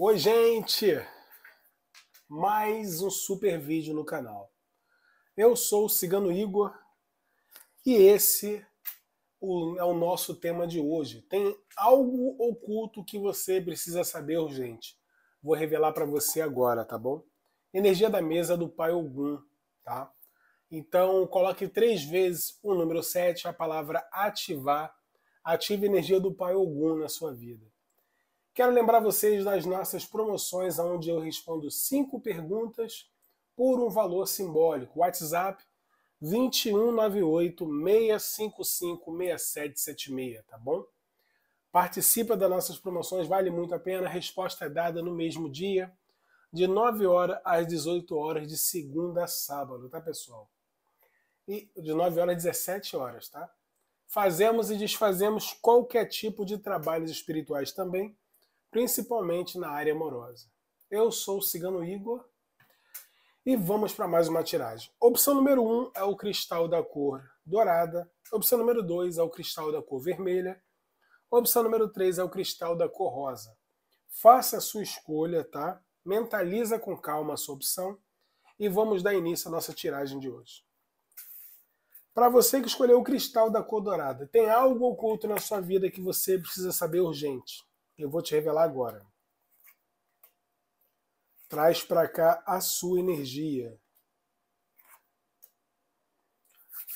Oi, gente! Mais um super vídeo no canal. Eu sou o Cigano Igor e esse é o nosso tema de hoje. Tem algo oculto que você precisa saber, gente. Vou revelar para você agora, tá bom? Energia da mesa do Pai Ogum, tá? Então, coloque 3 vezes o número 7, a palavra ativar. Ative a energia do Pai Ogum na sua vida. Quero lembrar vocês das nossas promoções, onde eu respondo 5 perguntas por um valor simbólico. WhatsApp 2198-655-6776, tá bom? Participa das nossas promoções, vale muito a pena. A resposta é dada no mesmo dia, de 9 horas às 18 horas, de segunda a sábado, tá, pessoal? E de 9 horas às 17 horas, tá? Fazemos e desfazemos qualquer tipo de trabalhos espirituais também, principalmente na área amorosa. Eu sou o Cigano Igor e vamos para mais uma tiragem. Opção número 1 é o cristal da cor dourada. Opção número 2 é o cristal da cor vermelha. Opção número 3 é o cristal da cor rosa. Faça a sua escolha, tá? Mentaliza com calma a sua opção e vamos dar início à nossa tiragem de hoje. Para você que escolheu o cristal da cor dourada, tem algo oculto na sua vida que você precisa saber urgente. Eu vou te revelar agora. Traz para cá a sua energia.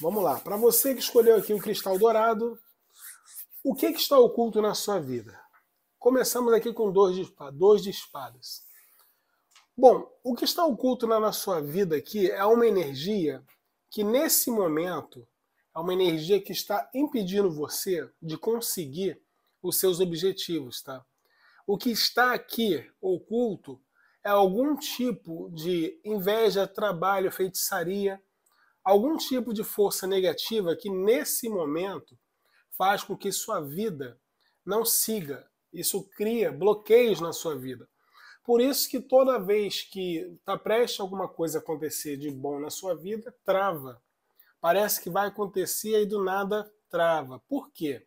Vamos lá. Para você que escolheu aqui o cristal dourado, o que está oculto na sua vida? Começamos aqui com 2 de espadas. Bom, o que está oculto na sua vida aqui é uma energia que nesse momento é uma energia que está impedindo você de conseguir os seus objetivos, tá? O que está aqui oculto é algum tipo de inveja, trabalho, feitiçaria, algum tipo de força negativa que nesse momento faz com que sua vida não siga. Isso cria bloqueios na sua vida. Por isso que toda vez que está prestes alguma coisa acontecer de bom na sua vida, trava. Parece que vai acontecer e do nada trava. Por quê?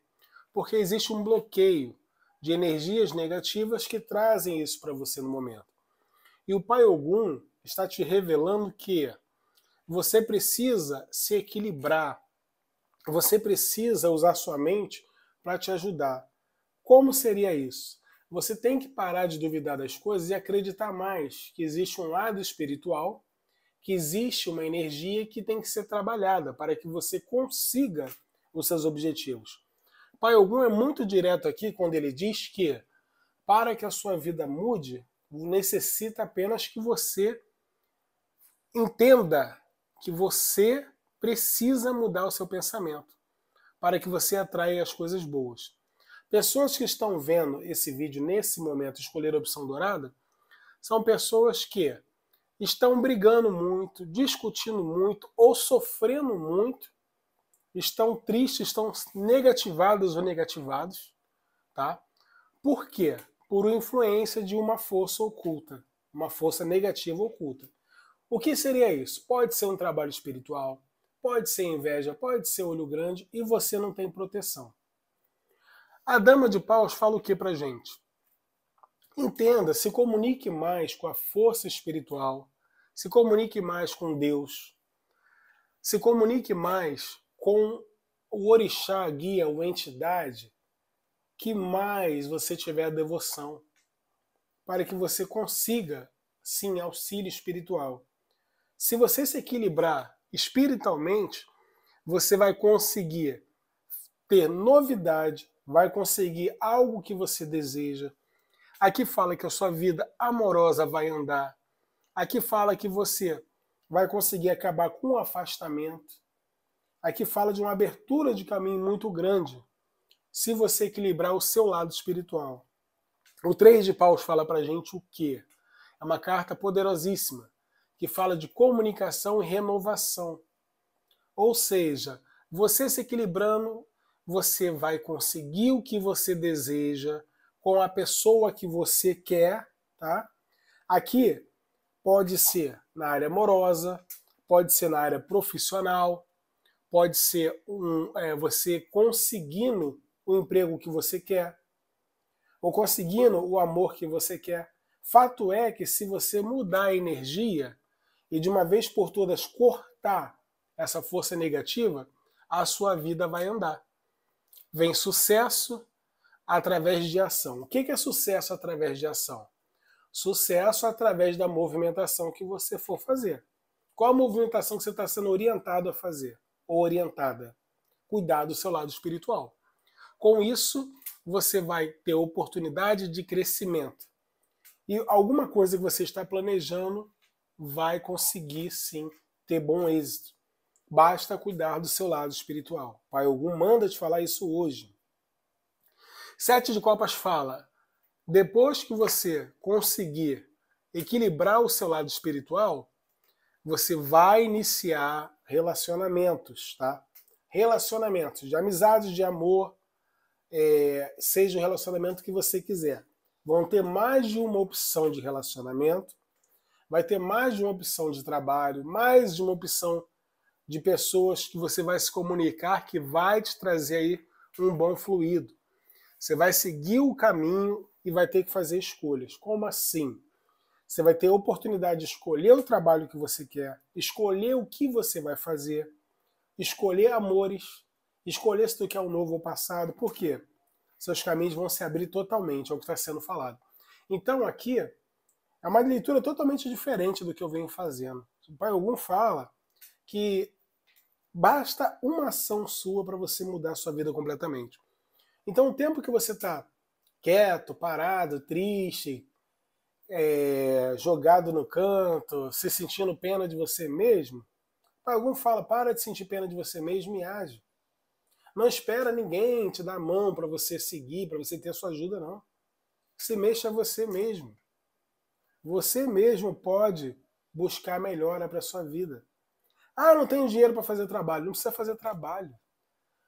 Porque existe um bloqueio de energias negativas que trazem isso para você no momento. E o Pai Ogum está te revelando que você precisa se equilibrar, você precisa usar sua mente para te ajudar. Como seria isso? Você tem que parar de duvidar das coisas e acreditar mais que existe um lado espiritual, que existe uma energia que tem que ser trabalhada para que você consiga os seus objetivos. Pai Ogum é muito direto aqui quando ele diz que para que a sua vida mude, necessita apenas que você entenda que você precisa mudar o seu pensamento para que você atraia as coisas boas. Pessoas que estão vendo esse vídeo nesse momento, escolher a opção dourada, são pessoas que estão brigando muito, discutindo muito ou sofrendo muito, estão tristes, estão negativadas ou negativados, tá? Por quê? Por influência de uma força oculta, uma força negativa oculta. O que seria isso? Pode ser um trabalho espiritual, pode ser inveja, pode ser olho grande e você não tem proteção. A Dama de Paus fala o que pra gente? Entenda, se comunique mais com a força espiritual, se comunique mais com Deus, se comunique mais com o orixá, guia, ou entidade que mais você tiver devoção, para que você consiga, sim, auxílio espiritual. Se você se equilibrar espiritualmente, você vai conseguir ter novidade, vai conseguir algo que você deseja. Aqui fala que a sua vida amorosa vai andar. Aqui fala que você vai conseguir acabar com o afastamento. Aqui fala de uma abertura de caminho muito grande, se você equilibrar o seu lado espiritual. O 3 de Paus fala pra gente o quê? É uma carta poderosíssima, que fala de comunicação e renovação. Ou seja, você se equilibrando, você vai conseguir o que você deseja, com a pessoa que você quer, tá? Aqui pode ser na área amorosa, pode ser na área profissional, pode ser você conseguindo o emprego que você quer, ou conseguindo o amor que você quer. Fato é que se você mudar a energia e de uma vez por todas cortar essa força negativa, a sua vida vai andar. Vem sucesso através de ação. O que é sucesso através de ação? Sucesso através da movimentação que você for fazer. Qual a movimentação que você está sendo orientado a fazer? Ou orientada? Cuidar do seu lado espiritual. Com isso, você vai ter oportunidade de crescimento. E alguma coisa que você está planejando vai conseguir, sim, ter bom êxito. Basta cuidar do seu lado espiritual. Pai Ogum manda te falar isso hoje. Sete de Copas fala, depois que você conseguir equilibrar o seu lado espiritual, você vai iniciar relacionamentos, tá? Relacionamentos de amizades, de amor, seja o relacionamento que você quiser. Vão ter mais de uma opção de relacionamento, vai ter mais de uma opção de trabalho, mais de uma opção de pessoas que você vai se comunicar, que vai te trazer aí um bom fluido. Você vai seguir o caminho e vai ter que fazer escolhas. Como assim? Você vai ter a oportunidade de escolher o trabalho que você quer, escolher o que você vai fazer, escolher amores, escolher se tu quer o novo ou o passado. Por quê? Seus caminhos vão se abrir totalmente, é o que está sendo falado. Então aqui é uma leitura totalmente diferente do que eu venho fazendo. O Pai Ogum fala que basta uma ação sua para você mudar a sua vida completamente. Então o tempo que você está quieto, parado, triste, jogado no canto, se sentindo pena de você mesmo, algum fala, para de sentir pena de você mesmo e age. Não espera ninguém te dar a mão para você seguir, para você ter a sua ajuda, não. Se mexa você mesmo. Você mesmo pode buscar melhora para a sua vida. Ah, não tenho dinheiro para fazer trabalho. Não precisa fazer trabalho.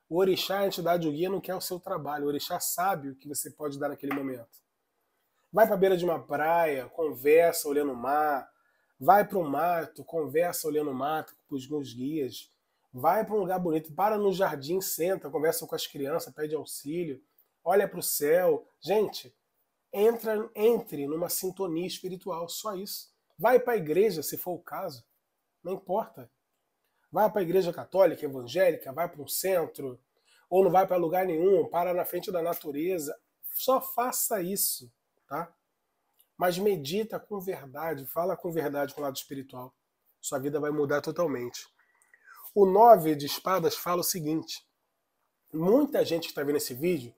O orixá, a entidade, o guia não quer o seu trabalho. O orixá sabe o que você pode dar naquele momento. Vai para a beira de uma praia, conversa olhando o mar. Vai para o mato, conversa olhando o mato com os guias. Vai para um lugar bonito, para no jardim, senta, conversa com as crianças, pede auxílio. Olha para o céu. Gente, entre numa sintonia espiritual, só isso. Vai para a igreja, se for o caso. Não importa. Vai para a igreja católica, evangélica, vai para um centro, ou não vai para lugar nenhum, para na frente da natureza. Só faça isso, tá? Mas medita com verdade, fala com verdade com o lado espiritual. Sua vida vai mudar totalmente. O 9 de espadas fala o seguinte, muita gente que está vendo esse vídeo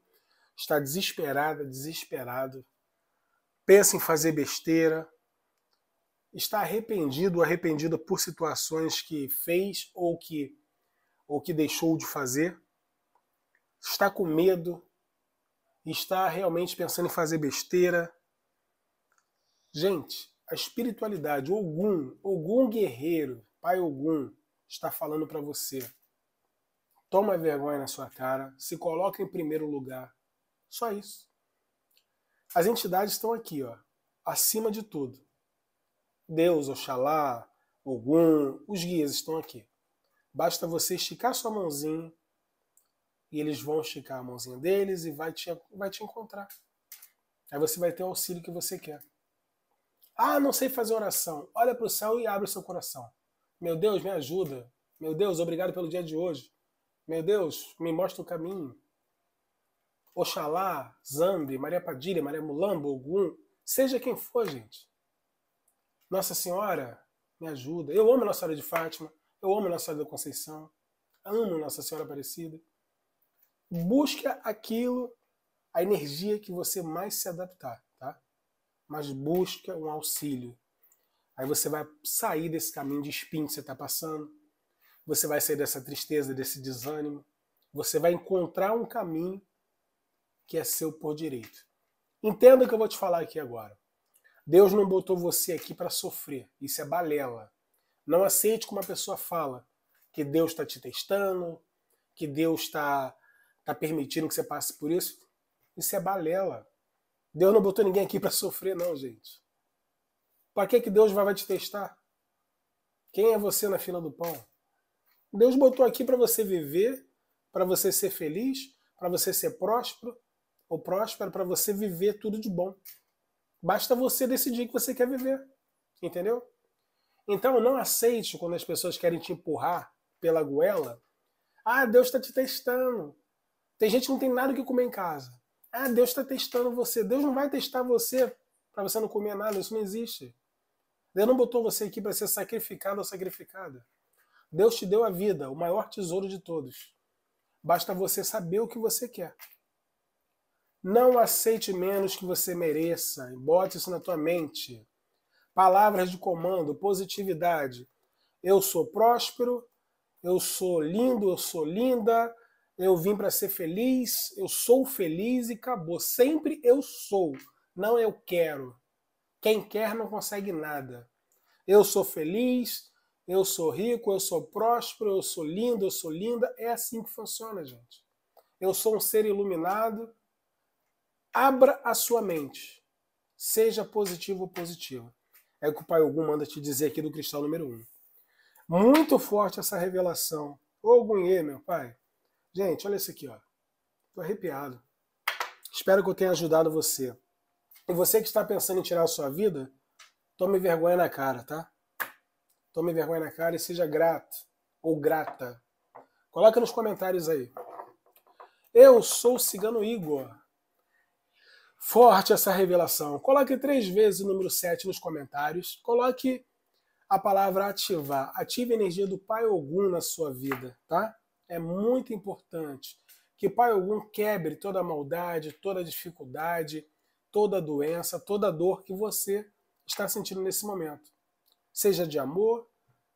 está desesperada, desesperado, pensa em fazer besteira, está arrependido, arrependida por situações que fez ou que deixou de fazer, está com medo, está realmente pensando em fazer besteira. Gente, a espiritualidade, Ogum guerreiro, Pai Ogum, está falando para você. Toma vergonha na sua cara, se coloca em primeiro lugar. Só isso. As entidades estão aqui, ó, acima de tudo. Deus, Oxalá, Ogum, os guias estão aqui. Basta você esticar sua mãozinha e eles vão esticar a mãozinha deles e vai te encontrar. Aí você vai ter o auxílio que você quer. Ah, não sei fazer oração. Olha para o céu e abre o seu coração. Meu Deus, me ajuda. Meu Deus, obrigado pelo dia de hoje. Meu Deus, me mostra o caminho. Oxalá, Zambi, Maria Padilha, Maria Mulambo, Ogum, seja quem for, gente. Nossa Senhora, me ajuda. Eu amo Nossa Senhora de Fátima, eu amo Nossa Senhora da Conceição, amo Nossa Senhora Aparecida. Busca aquilo, a energia que você mais se adaptar, tá? Mas busca um auxílio. Aí você vai sair desse caminho de espinho que você está passando, você vai sair dessa tristeza, desse desânimo, você vai encontrar um caminho que é seu por direito. Entenda o que eu vou te falar aqui agora. Deus não botou você aqui para sofrer. Isso é balela. Não aceite como uma pessoa fala que Deus está te testando, que Deus está permitindo que você passe por isso. Isso é balela. Deus não botou ninguém aqui para sofrer, não, gente. Para que Deus vai te testar? Quem é você na fila do pão? Deus botou aqui para você viver, para você ser feliz, para você ser próspero, para você viver tudo de bom. Basta você decidir que você quer viver. Entendeu? Então não aceite quando as pessoas querem te empurrar pela goela. Ah, Deus está te testando. Tem gente que não tem nada o que comer em casa. Ah, Deus está testando você. Deus não vai testar você para você não comer nada. Isso não existe. Deus não botou você aqui para ser sacrificado ou sacrificada. Deus te deu a vida, o maior tesouro de todos. Basta você saber o que você quer. Não aceite menos que você mereça. Bote isso na tua mente. Palavras de comando, positividade. Eu sou próspero, eu sou lindo, eu sou linda, eu vim para ser feliz, eu sou feliz e acabou. Sempre eu sou, não eu quero. Quem quer não consegue nada. Eu sou feliz, eu sou rico, eu sou próspero, eu sou lindo, eu sou linda. É assim que funciona, gente. Eu sou um ser iluminado. Abra a sua mente. Seja positivo ou positiva. É o que o Pai Ogum manda te dizer aqui do cristal número 1. Muito forte essa revelação. Ogumê, meu pai. Gente, olha isso aqui, ó. Tô arrepiado. Espero que eu tenha ajudado você. E você que está pensando em tirar a sua vida, tome vergonha na cara, tá? Tome vergonha na cara e seja grato ou grata. Coloca nos comentários aí. Eu sou o Cigano Igor. Forte essa revelação. Coloque 3 vezes o número 7 nos comentários. Coloque a palavra ativar. Ative a energia do Pai Ogum na sua vida, tá? É muito importante que Pai Ogum quebre toda a maldade, toda a dificuldade, toda a doença, toda a dor que você está sentindo nesse momento. Seja de amor,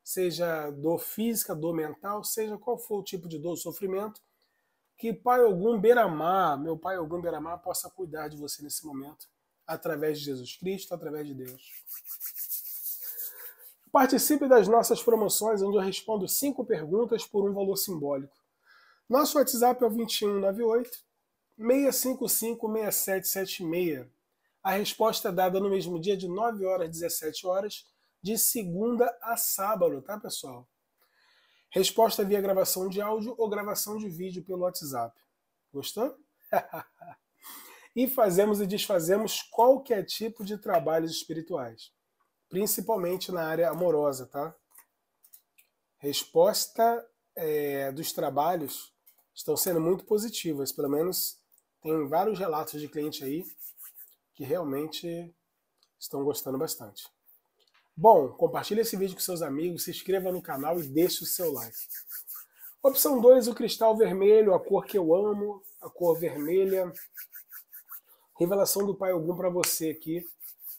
seja dor física, dor mental, seja qual for o tipo de dor ou sofrimento, que Pai Ogum Beramá, meu Pai Ogum Beramá, possa cuidar de você nesse momento, através de Jesus Cristo, através de Deus. Participe das nossas promoções, onde eu respondo 5 perguntas por um valor simbólico. Nosso WhatsApp é o 2198-655-6776. A resposta é dada no mesmo dia, de 9 horas às 17 horas, de segunda a sábado, tá, pessoal? Resposta via gravação de áudio ou gravação de vídeo pelo WhatsApp. Gostou? E fazemos e desfazemos qualquer tipo de trabalhos espirituais. Principalmente na área amorosa, tá? Resposta dos trabalhos estão sendo muito positivas. Pelo menos tem vários relatos de cliente aí que realmente estão gostando bastante. Bom, compartilhe esse vídeo com seus amigos, se inscreva no canal e deixe o seu like. Opção 2, o cristal vermelho, a cor que eu amo, a cor vermelha. Revelação do Pai Ogum para você aqui.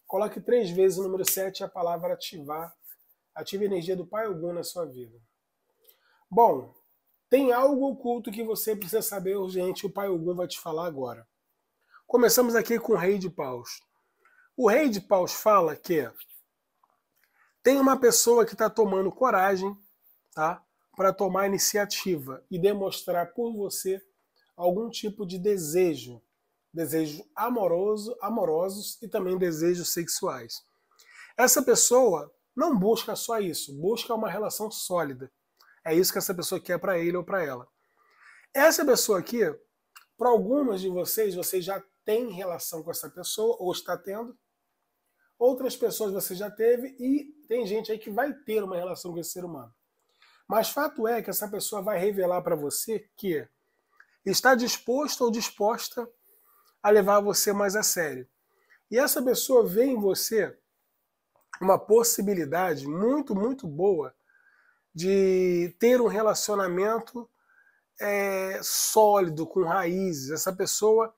Coloque 3 vezes o número 7 e a palavra ativar. Ative a energia do Pai Ogum na sua vida. Bom, tem algo oculto que você precisa saber urgente, o Pai Ogum vai te falar agora. Começamos aqui com o Rei de Paus. O Rei de Paus fala que tem uma pessoa que está tomando coragem, tá, para tomar iniciativa e demonstrar por você algum tipo de desejo. Desejo amoroso, amorosos e também desejos sexuais. Essa pessoa não busca só isso, busca uma relação sólida. É isso que essa pessoa quer para ele ou para ela. Essa pessoa aqui, para algumas de vocês, você já tem relação com essa pessoa ou está tendo. Outras pessoas você já teve e tem gente aí que vai ter uma relação com esse ser humano. Mas fato é que essa pessoa vai revelar para você que está disposto ou disposta a levar você mais a sério. E essa pessoa vê em você uma possibilidade muito, muito boa de ter um relacionamento sólido, com raízes. Essa pessoa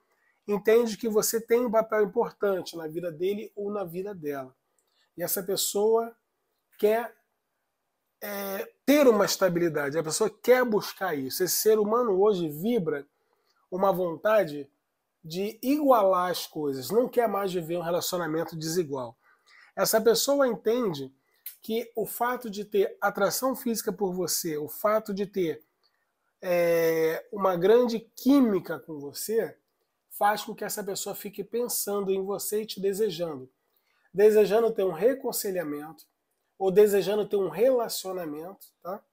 entende que você tem um papel importante na vida dele ou na vida dela. E essa pessoa quer ter uma estabilidade, a pessoa quer buscar isso. Esse ser humano hoje vibra uma vontade de igualar as coisas, não quer mais viver um relacionamento desigual. Essa pessoa entende que o fato de ter atração física por você, o fato de ter uma grande química com você, faz com que essa pessoa fique pensando em você e te desejando. Desejando ter um reconciliamento, ou desejando ter um relacionamento, tá?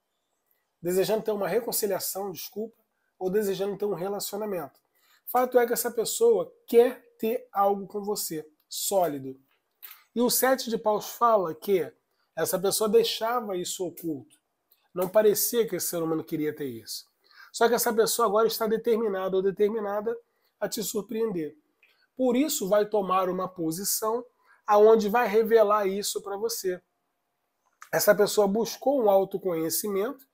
Desejando ter uma reconciliação, desculpa, ou desejando ter um relacionamento. Fato é que essa pessoa quer ter algo com você, sólido. E o sete de paus fala que essa pessoa deixava isso oculto. Não parecia que esse ser humano queria ter isso. Só que essa pessoa agora está determinada ou determinada a te surpreender. Por isso vai tomar uma posição aonde vai revelar isso para você. Essa pessoa buscou um autoconhecimento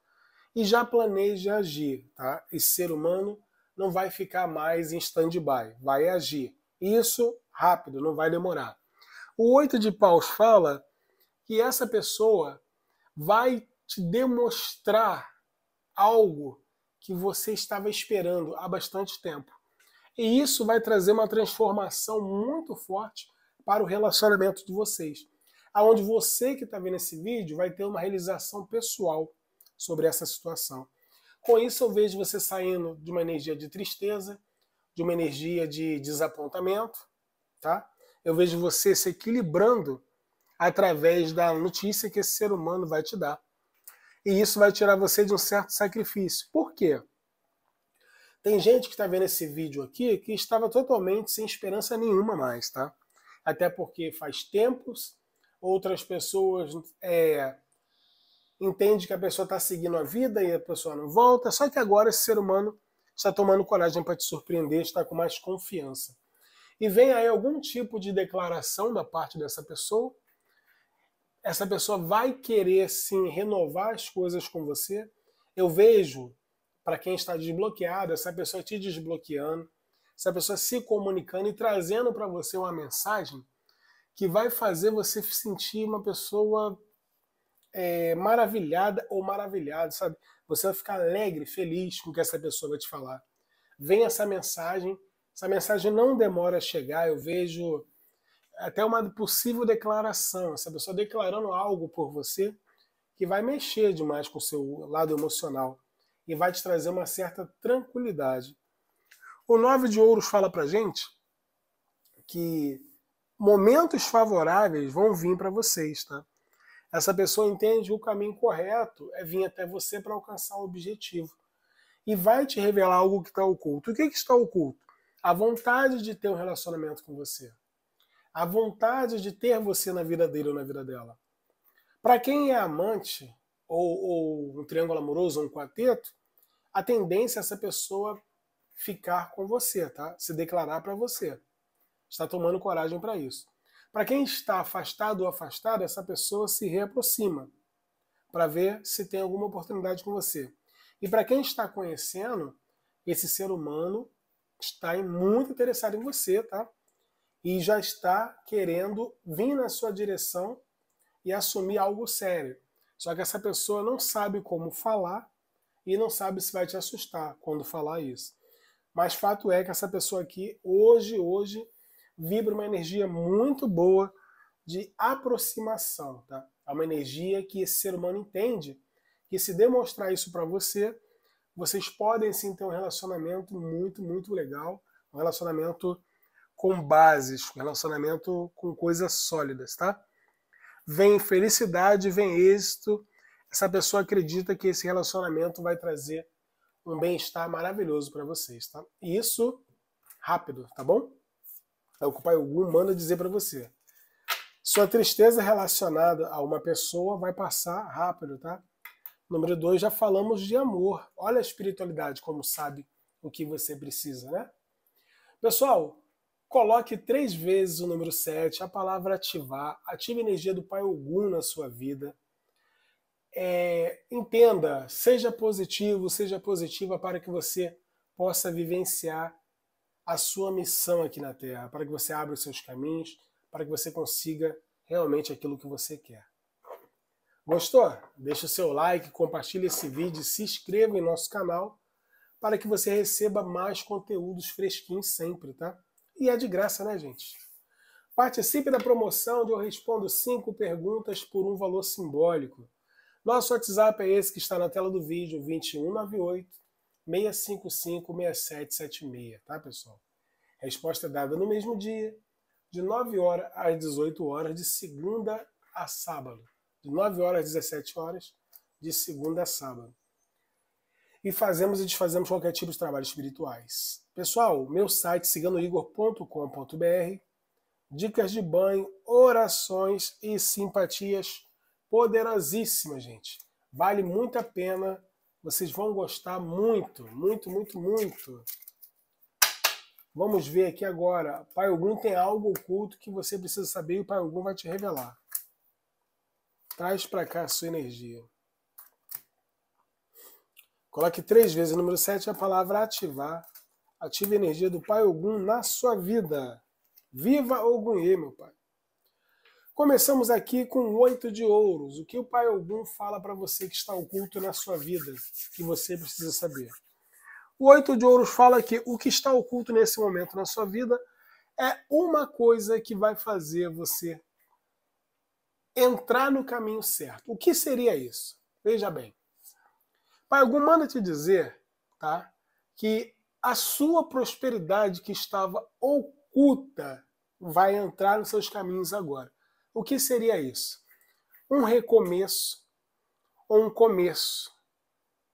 e já planeja agir, tá? Esse ser humano não vai ficar mais em stand-by, vai agir. Isso rápido, não vai demorar. O oito de paus fala que essa pessoa vai te demonstrar algo que você estava esperando há bastante tempo. E isso vai trazer uma transformação muito forte para o relacionamento de vocês. Aonde você que está vendo esse vídeo vai ter uma realização pessoal sobre essa situação. Com isso eu vejo você saindo de uma energia de tristeza, de uma energia de desapontamento, tá? Eu vejo você se equilibrando através da notícia que esse ser humano vai te dar. E isso vai tirar você de um certo sacrifício. Por quê? Tem gente que está vendo esse vídeo aqui que estava totalmente sem esperança nenhuma mais, tá? Até porque faz tempos, outras pessoas entendem que a pessoa está seguindo a vida e a pessoa não volta, só que agora esse ser humano está tomando coragem para te surpreender, está com mais confiança. E vem aí algum tipo de declaração da parte dessa pessoa, essa pessoa vai querer sim renovar as coisas com você. Eu vejo, para quem está desbloqueado, essa pessoa te desbloqueando, essa pessoa se comunicando e trazendo para você uma mensagem que vai fazer você se sentir uma pessoa maravilhada ou maravilhado, sabe? Você vai ficar alegre, feliz com o que essa pessoa vai te falar. Vem essa mensagem não demora a chegar, eu vejo até uma possível declaração, essa pessoa declarando algo por você que vai mexer demais com o seu lado emocional e vai te trazer uma certa tranquilidade. O nove de ouros fala pra gente que momentos favoráveis vão vir para vocês, tá? Essa pessoa entende que o caminho correto é vir até você para alcançar o objetivo. E vai te revelar algo que está oculto. O que está oculto? A vontade de ter um relacionamento com você. A vontade de ter você na vida dele ou na vida dela. Para quem é amante, ou um triângulo amoroso, ou um quarteto, a tendência é essa pessoa ficar com você, tá? Se declarar para você. Está tomando coragem para isso. Para quem está afastado ou afastada, essa pessoa se reaproxima para ver se tem alguma oportunidade com você. E para quem está conhecendo, esse ser humano está muito interessado em você, tá? E já está querendo vir na sua direção e assumir algo sério. Só que essa pessoa não sabe como falar e não sabe se vai te assustar quando falar isso. Mas fato é que essa pessoa aqui, hoje, vibra uma energia muito boa de aproximação, tá? É uma energia que esse ser humano entende que se demonstrar isso para você, vocês podem sim ter um relacionamento muito, muito legal, um relacionamento com bases, um relacionamento com coisas sólidas, tá? Vem felicidade, vem êxito, essa pessoa acredita que esse relacionamento vai trazer um bem-estar maravilhoso para vocês, tá? E isso rápido, tá bom? É o que o Pai Ogum manda dizer para você. Sua tristeza relacionada a uma pessoa vai passar rápido, tá? Número 2, já falamos de amor. Olha a espiritualidade, como sabe o que você precisa, né? Pessoal, coloque 3 vezes o número 7, a palavra ativar. Ative a energia do Pai Ogum na sua vida. Entenda, seja positivo, seja positiva para que você possa vivenciar a sua missão aqui na Terra, para que você abra os seus caminhos, para que você consiga realmente aquilo que você quer. Gostou? Deixa o seu like, compartilha esse vídeo, se inscreva em nosso canal para que você receba mais conteúdos fresquinhos sempre, tá? E é de graça, né, gente? Participe da promoção onde eu respondo 5 perguntas por um valor simbólico. Nosso WhatsApp é esse que está na tela do vídeo, 2198-655-6776, tá, pessoal? Resposta dada no mesmo dia, de 9 horas às 18 horas, de segunda a sábado. De 9 horas às 17 horas, de segunda a sábado. E fazemos e desfazemos qualquer tipo de trabalho espirituais. Pessoal, meu site, siganoigor.com.br, dicas de banho, orações e simpatias poderosíssimas, gente. Vale muito a pena. Vocês vão gostar muito, muito, muito, muito. Vamos ver aqui agora. Pai Ogum tem algo oculto que você precisa saber e o Pai Ogum vai te revelar. Traz para cá a sua energia. Coloque 3 vezes o número 7 a palavra ativar. Ative a energia do Pai Ogum na sua vida. Viva Ogumê, meu pai. Começamos aqui com 8 de ouros. O que o Pai Ogum fala para você que está oculto na sua vida, que você precisa saber? O 8 de ouros fala que o que está oculto nesse momento na sua vida é uma coisa que vai fazer você entrar no caminho certo. O que seria isso? Veja bem. Pai Ogum manda te dizer, tá, que a sua prosperidade que estava oculta vai entrar nos seus caminhos agora. O que seria isso? Um recomeço ou um começo,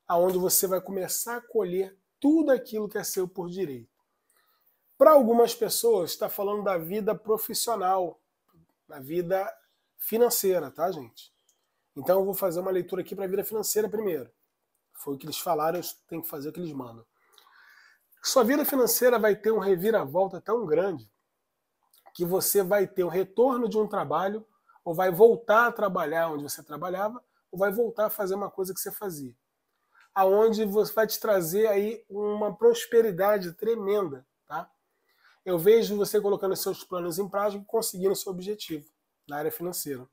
aonde você vai começar a colher tudo aquilo que é seu por direito. Para algumas pessoas, está falando da vida profissional, da vida financeira, tá, gente? Então eu vou fazer uma leitura aqui para a vida financeira primeiro. Foi o que eles falaram, eu tenho que fazer o que eles mandam. Sua vida financeira vai ter um reviravolta tão grande que você vai ter o retorno de um trabalho, ou vai voltar a trabalhar onde você trabalhava, ou vai voltar a fazer uma coisa que você fazia. Aonde você vai te trazer aí uma prosperidade tremenda, tá? Eu vejo você colocando seus planos em prática e conseguindo seu objetivo na área financeira.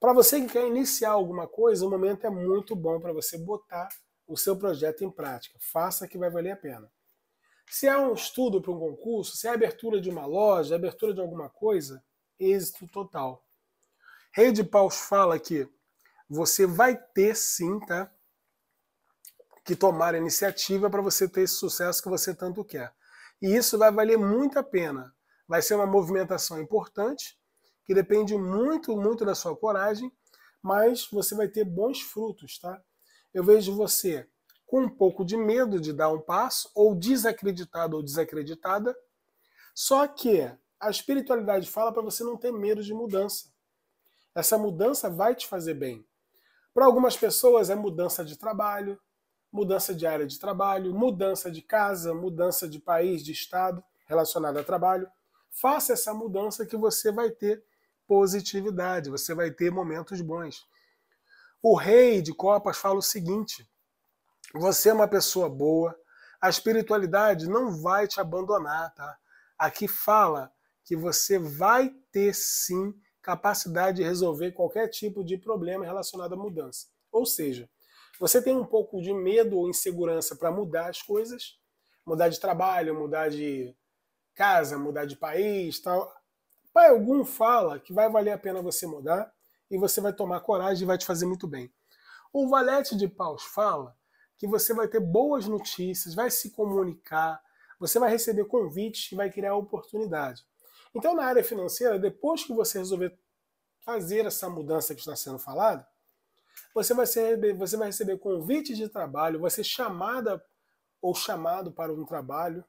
Para você que quer iniciar alguma coisa, o momento é muito bom para você botar o seu projeto em prática. Faça que vai valer a pena. Se é um estudo para um concurso, se é a abertura de uma loja, a abertura de alguma coisa, êxito total. Rei de Paus fala que você vai ter sim, tá, que tomar a iniciativa para você ter esse sucesso que você tanto quer. E isso vai valer muito a pena. Vai ser uma movimentação importante, que depende muito, muito da sua coragem, mas você vai ter bons frutos, tá? Eu vejo você com um pouco de medo de dar um passo, ou desacreditado ou desacreditada. Só que a espiritualidade fala para você não ter medo de mudança. Essa mudança vai te fazer bem. Para algumas pessoas é mudança de trabalho, mudança de área de trabalho, mudança de casa, mudança de país, de estado relacionada a trabalho. Faça essa mudança que você vai ter positividade, você vai ter momentos bons. O Rei de Copas fala o seguinte: você é uma pessoa boa, a espiritualidade não vai te abandonar, tá? Aqui fala que você vai ter sim capacidade de resolver qualquer tipo de problema relacionado à mudança. Ou seja, você tem um pouco de medo ou insegurança para mudar as coisas, mudar de trabalho, mudar de casa, mudar de país, tal. Pai Ogum fala que vai valer a pena você mudar e você vai tomar coragem e vai te fazer muito bem. O Valete de Paus fala que você vai ter boas notícias, vai se comunicar, você vai receber convites e vai criar oportunidade. Então, na área financeira, depois que você resolver fazer essa mudança que está sendo falada, você vai receber convites de trabalho, vai ser chamada ou chamado para um trabalho,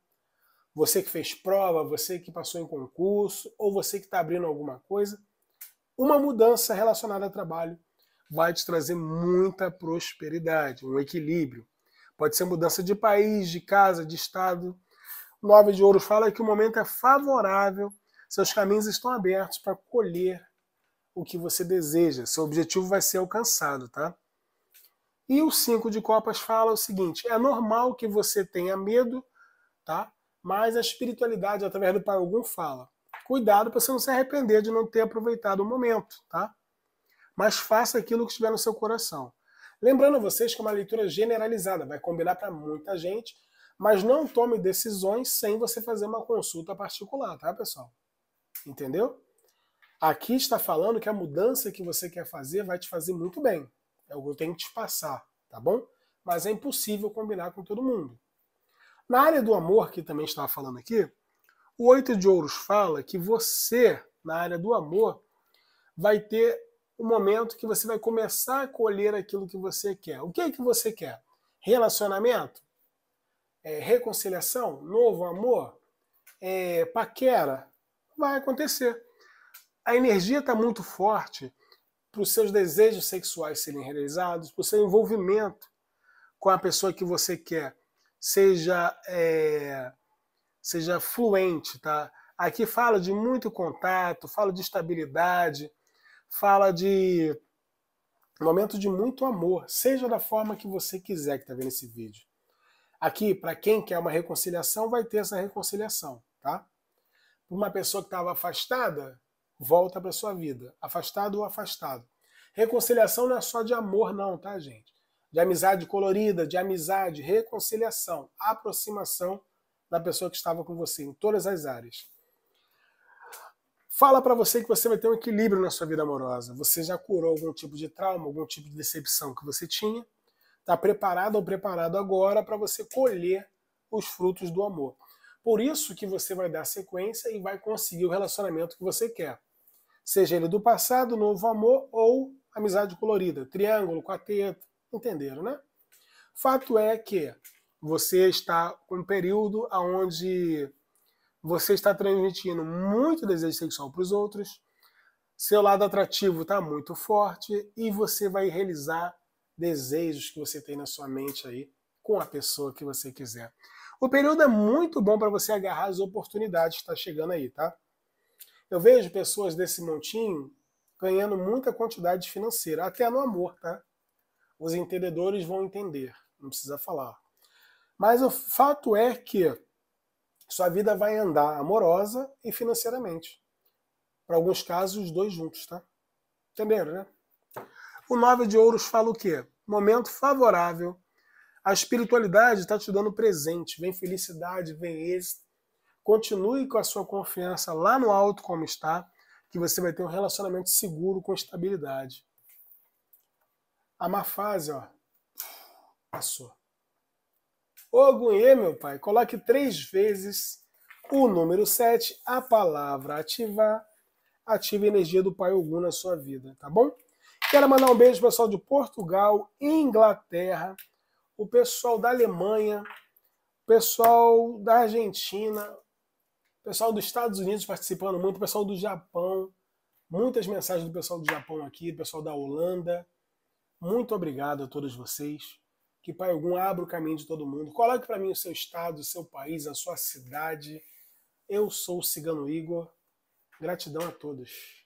você que fez prova, você que passou em concurso, ou você que está abrindo alguma coisa, uma mudança relacionada ao trabalho vai te trazer muita prosperidade, um equilíbrio. Pode ser mudança de país, de casa, de estado. 9 de ouros fala que o momento é favorável, seus caminhos estão abertos para colher o que você deseja, seu objetivo vai ser alcançado, tá? E o 5 de copas fala o seguinte: é normal que você tenha medo, tá? Mas a espiritualidade, através do Pai Ogum, fala: cuidado para você não se arrepender de não ter aproveitado o momento, tá? Mas faça aquilo que estiver no seu coração. Lembrando a vocês que é uma leitura generalizada, vai combinar para muita gente, mas não tome decisões sem você fazer uma consulta particular, tá, pessoal? Entendeu? Aqui está falando que a mudança que você quer fazer vai te fazer muito bem. É o que eu tenho que te passar, tá bom? Mas é impossível combinar com todo mundo. Na área do amor, que também estava falando aqui, o 8 de ouros fala que você, na área do amor, vai ter o momento que você vai começar a colher aquilo que você quer. O que é que você quer? Relacionamento? Reconciliação? Novo amor? Paquera? vai acontecer. A energia está muito forte para os seus desejos sexuais serem realizados, para o seu envolvimento com a pessoa que você quer. Seja fluente, tá? Aqui fala de muito contato, fala de estabilidade, fala de momento de muito amor, seja da forma que você quiser, que está vendo esse vídeo. Aqui, para quem quer uma reconciliação, vai ter essa reconciliação, tá? Uma pessoa que estava afastada, volta para sua vida, afastado ou afastado. Reconciliação não é só de amor não, tá, gente? De amizade colorida, de amizade, reconciliação, aproximação da pessoa que estava com você em todas as áreas. Fala para você que você vai ter um equilíbrio na sua vida amorosa. Você já curou algum tipo de trauma, algum tipo de decepção que você tinha. Está preparado ou preparado agora para você colher os frutos do amor. Por isso que você vai dar sequência e vai conseguir o relacionamento que você quer. Seja ele do passado, novo amor ou amizade colorida. Triângulo, quarteto, entenderam, né? Fato é que você está com um período onde você está transmitindo muito desejo sexual para os outros, seu lado atrativo está muito forte e você vai realizar desejos que você tem na sua mente aí com a pessoa que você quiser. O período é muito bom para você agarrar as oportunidades que está chegando aí, tá? Eu vejo pessoas desse montinho ganhando muita quantidade financeira, até no amor, tá? Os entendedores vão entender, não precisa falar. Mas o fato é que sua vida vai andar amorosa e financeiramente. Para alguns casos, os dois juntos, tá? Entenderam, né? O 9 de ouros fala o quê? Momento favorável. A espiritualidade está te dando presente. Vem felicidade, vem êxito. Continue com a sua confiança lá no alto como está, que você vai ter um relacionamento seguro com estabilidade. A má fase, ó, passou. Ogumê, meu pai, coloque 3 vezes o número 7, a palavra ativar. Ative a energia do Pai Ogum na sua vida, tá bom? Quero mandar um beijo pro pessoal de Portugal, Inglaterra, o pessoal da Alemanha, o pessoal da Argentina, o pessoal dos Estados Unidos participando muito, o pessoal do Japão, muitas mensagens do pessoal do Japão aqui, do pessoal da Holanda. Muito obrigado a todos vocês. Que Pai Ogum abra o caminho de todo mundo. Coloque para mim o seu estado, o seu país, a sua cidade. Eu sou o Cigano Igor. Gratidão a todos.